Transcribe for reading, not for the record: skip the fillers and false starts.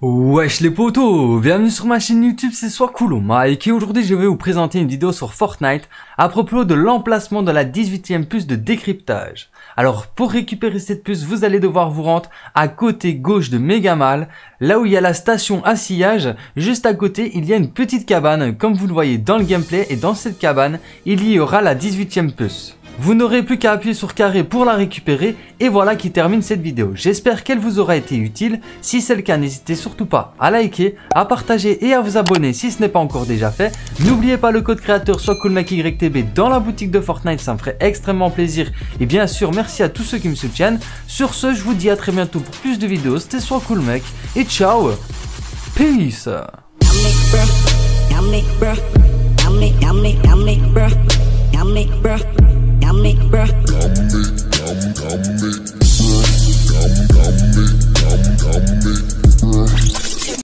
Wesh les potos, bienvenue sur ma chaîne YouTube, c'est Soiscoolmec et aujourd'hui je vais vous présenter une vidéo sur Fortnite à propos de l'emplacement de la 18e puce de décryptage. Alors pour récupérer cette puce, vous allez devoir vous rendre à côté gauche de Megamall, là où il y a la station à sillage. Juste à côté, il y a une petite cabane, comme vous le voyez dans le gameplay, et dans cette cabane, il y aura la 18e puce. Vous n'aurez plus qu'à appuyer sur carré pour la récupérer et voilà qui termine cette vidéo. J'espère qu'elle vous aura été utile. Si c'est le cas, n'hésitez surtout pas à liker, à partager et à vous abonner si ce n'est pas encore déjà fait. N'oubliez pas le code créateur SoisCoolmecYTB dans la boutique de Fortnite, ça me ferait extrêmement plaisir. Et bien sûr, merci à tous ceux qui me soutiennent. Sur ce, je vous dis à très bientôt pour plus de vidéos. C'était Soiscoolmec et ciao. Peace. I'm make bruh.